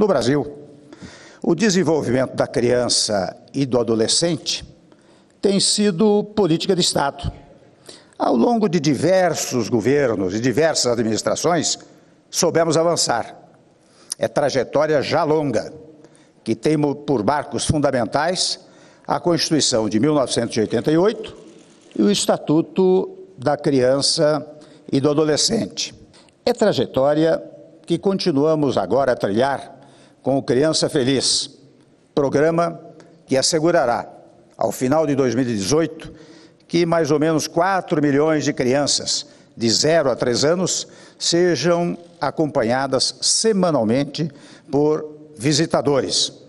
No Brasil, o desenvolvimento da criança e do adolescente tem sido política de Estado. Ao longo de diversos governos e diversas administrações, soubemos avançar. É trajetória já longa, que tem por marcos fundamentais a Constituição de 1988 e o Estatuto da Criança e do Adolescente. É trajetória que continuamos agora a trilhar com o Criança Feliz, programa que assegurará, ao final de 2018, que mais ou menos 4 milhões de crianças de 0 a 3 anos sejam acompanhadas semanalmente por visitadores.